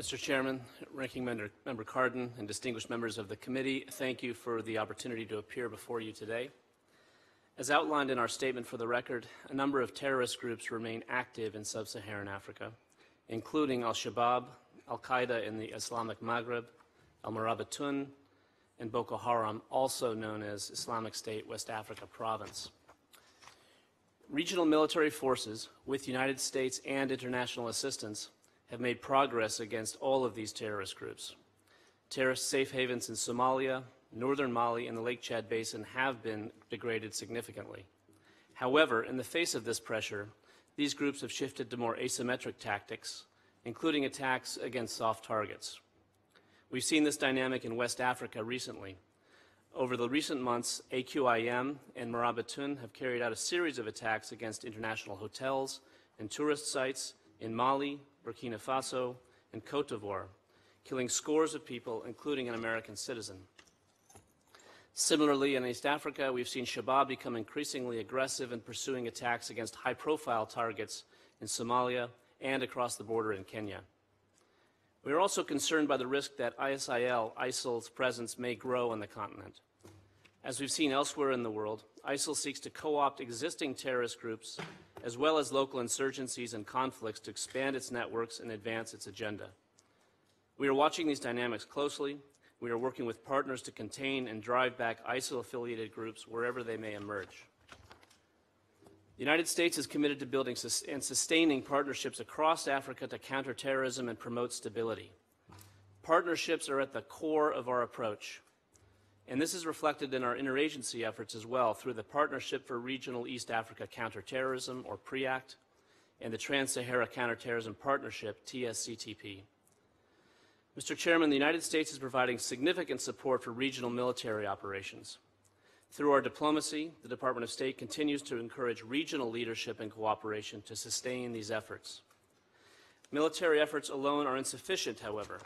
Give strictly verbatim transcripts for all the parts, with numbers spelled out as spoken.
Mister Chairman, Ranking Member, Member Cardin, and distinguished members of the committee, thank you for the opportunity to appear before you today. As outlined in our statement for the record, a number of terrorist groups remain active in sub-Saharan Africa, including al-Shabaab, al-Qaeda in the Islamic Maghreb, al-Mourabitoun, and Boko Haram, also known as Islamic State West Africa Province. Regional military forces, with United States and international assistance, have made progress against all of these terrorist groups. Terrorist safe havens in Somalia, northern Mali, and the Lake Chad Basin have been degraded significantly. However, in the face of this pressure, these groups have shifted to more asymmetric tactics, including attacks against soft targets. We've seen this dynamic in West Africa recently. Over the recent months, A Q I M and Mourabitoun have carried out a series of attacks against international hotels and tourist sites in Mali, Burkina Faso, and Cote d'Ivoire, killing scores of people, including an American citizen. Similarly, in East Africa, we've seen Shabaab become increasingly aggressive in pursuing attacks against high-profile targets in Somalia and across the border in Kenya. We are also concerned by the risk that I S I L, I S I L's presence may grow on the continent. As we've seen elsewhere in the world, I S I L seeks to co-opt existing terrorist groups as well as local insurgencies and conflicts to expand its networks and advance its agenda. We are watching these dynamics closely. We are working with partners to contain and drive back I S I L-affiliated groups wherever they may emerge. The United States is committed to building and sustaining partnerships across Africa to counter terrorism and promote stability. Partnerships are at the core of our approach, and this is reflected in our interagency efforts as well through the Partnership for Regional East Africa Counterterrorism, or PREACT, and the Trans-Sahara Counterterrorism Partnership, T S C T P. Mister Chairman, the United States is providing significant support for regional military operations. Through our diplomacy, the Department of State continues to encourage regional leadership and cooperation to sustain these efforts. Military efforts alone are insufficient, however.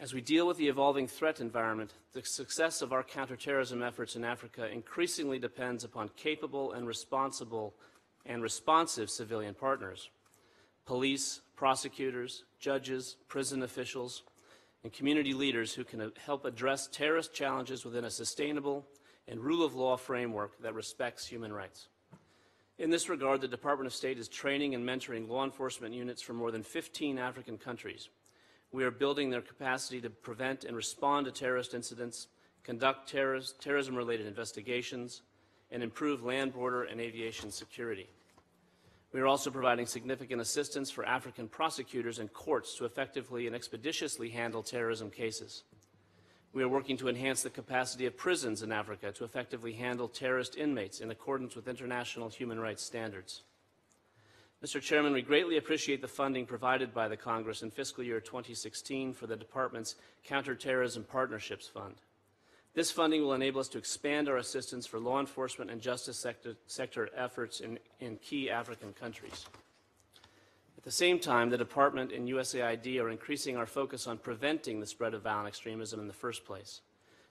As we deal with the evolving threat environment, the success of our counterterrorism efforts in Africa increasingly depends upon capable and responsible and responsive civilian partners. Police, prosecutors, judges, prison officials, and community leaders who can help address terrorist challenges within a sustainable and rule of law framework that respects human rights. In this regard, the Department of State is training and mentoring law enforcement units from more than fifteen African countries. We are building their capacity to prevent and respond to terrorist incidents, conduct terrorist, terrorism-related investigations, and improve land, border, and aviation security. We are also providing significant assistance for African prosecutors and courts to effectively and expeditiously handle terrorism cases. We are working to enhance the capacity of prisons in Africa to effectively handle terrorist inmates in accordance with international human rights standards. Mister Chairman, we greatly appreciate the funding provided by the Congress in fiscal year twenty sixteen for the Department's Counterterrorism Partnerships Fund. This funding will enable us to expand our assistance for law enforcement and justice sector, sector efforts in, in key African countries. At the same time, the Department and U S A I D are increasing our focus on preventing the spread of violent extremism in the first place,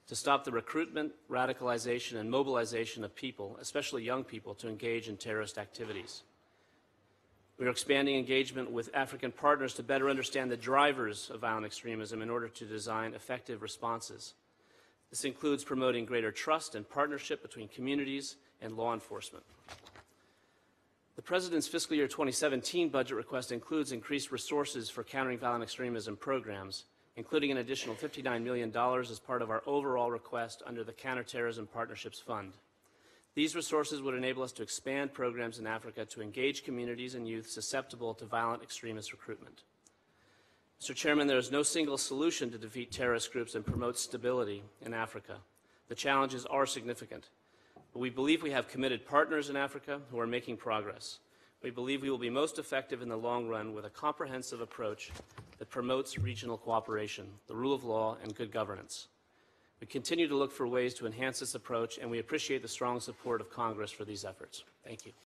to stop the recruitment, radicalization, and mobilization of people, especially young people, to engage in terrorist activities. We are expanding engagement with African partners to better understand the drivers of violent extremism in order to design effective responses. This includes promoting greater trust and partnership between communities and law enforcement. The President's fiscal year twenty seventeen budget request includes increased resources for countering violent extremism programs, including an additional fifty-nine million dollars as part of our overall request under the Counterterrorism Partnerships Fund. These resources would enable us to expand programs in Africa to engage communities and youth susceptible to violent extremist recruitment. Mister Chairman, there is no single solution to defeat terrorist groups and promote stability in Africa. The challenges are significant, but we believe we have committed partners in Africa who are making progress. We believe we will be most effective in the long run with a comprehensive approach that promotes regional cooperation, the rule of law, and good governance. We continue to look for ways to enhance this approach, and we appreciate the strong support of Congress for these efforts. Thank you.